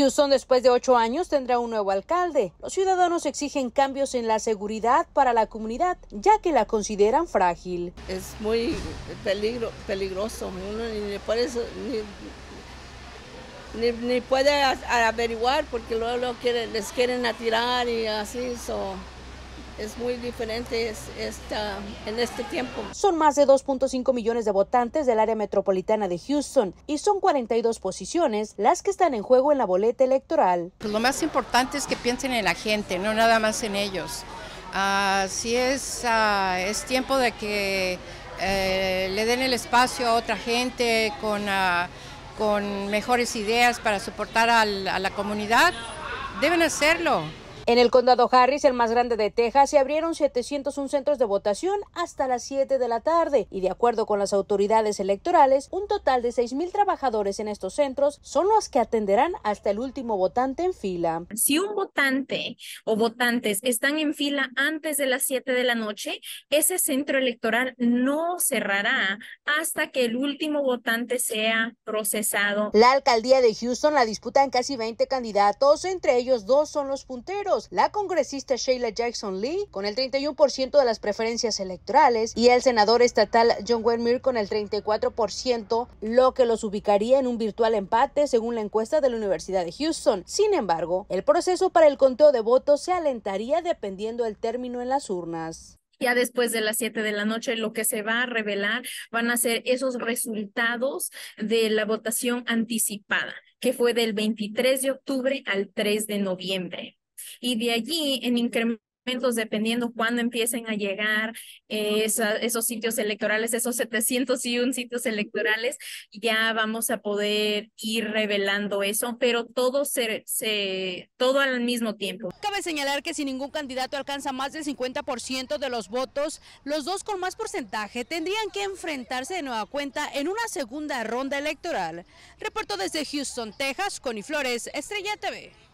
Houston, después de 8 años, tendrá un nuevo alcalde. Los ciudadanos exigen cambios en la seguridad para la comunidad, ya que la consideran frágil. Es muy peligroso. Uno ni puede averiguar porque luego les quieren atirar y así. Es muy diferente en este tiempo. Son más de 2.5 millones de votantes del área metropolitana de Houston y son 42 posiciones las que están en juego en la boleta electoral. Pues lo más importante es que piensen en la gente, no nada más en ellos. Es tiempo de que le den el espacio a otra gente con mejores ideas para soportar a la comunidad, deben hacerlo. En el condado Harris, el más grande de Texas, se abrieron 701 centros de votación hasta las 7 de la tarde y, de acuerdo con las autoridades electorales, un total de 6,000 trabajadores en estos centros son los que atenderán hasta el último votante en fila. Si un votante o votantes están en fila antes de las 7 de la noche, ese centro electoral no cerrará hasta que el último votante sea procesado. La alcaldía de Houston la disputan casi 20 candidatos, entre ellos 2 son los punteros. La congresista Sheila Jackson Lee con el 31% de las preferencias electorales y el senador estatal John Muir con el 34%, lo que los ubicaría en un virtual empate según la encuesta de la Universidad de Houston. Sin embargo, el proceso para el conteo de votos se alentaría dependiendo del término en las urnas. Ya después de las 7 de la noche lo que se va a revelar van a ser esos resultados de la votación anticipada, que fue del 23 de octubre al 3 de noviembre. Y de allí, en incrementos, dependiendo cuándo empiecen a llegar esos sitios electorales, esos 701 sitios electorales, ya vamos a poder ir revelando eso, pero todo al mismo tiempo. Cabe señalar que si ningún candidato alcanza más del 50% de los votos, los dos con más porcentaje tendrían que enfrentarse de nueva cuenta en una segunda ronda electoral. Reportó desde Houston, Texas, Connie Flores, Estrella TV.